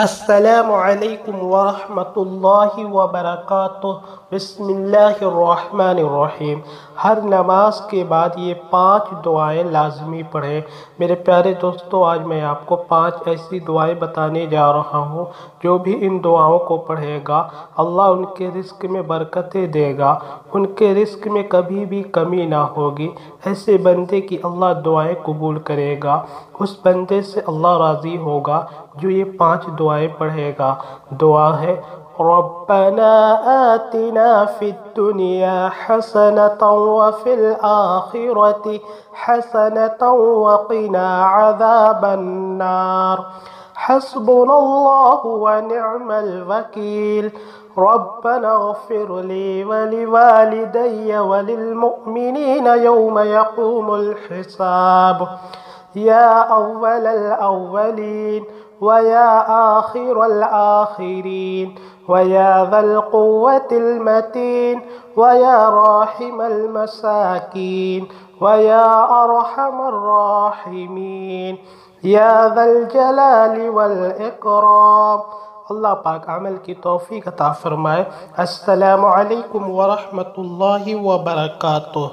السلام عليكم ورحمة الله وبركاته. بسم اللہ الرحمن الرحیم. ہر نماز کے بعد یہ 5 دعائیں لازمی پڑھیں. میرے پیارے دوستو، آج میں آپ کو 5 ایسی دعائیں بتانے جا رہا ہوں، جو بھی ان دعاؤں کو پڑھے گا اللہ ان کے رزق میں برکتیں دے گا، ان کے رزق میں کبھی بھی کمی نہ ہوگی. ایسے بندے کی اللہ دعائیں قبول کرے گا، اس بندے سے اللہ راضی ہوگا جو یہ 5 دعائیں پڑھے گا. دعا ہے: ربنا آتنا في الدنيا حسنة وفي الآخرة حسنة وقنا عذاب النار. حسبنا الله ونعم الوكيل. ربنا اغفر لي ولوالدي وللمؤمنين يوم يقوم الحساب. يا أول الأولين ويا آخر الآخرين ويا ذا القوة المتين ويا راحم المساكين ويا أرحم الراحمين يا ذا الجلال والإكرام. اللہ پاک عمل کی توفیق عطا فرمائے. السلام علیکم ورحمۃ اللہ وبرکاتہ.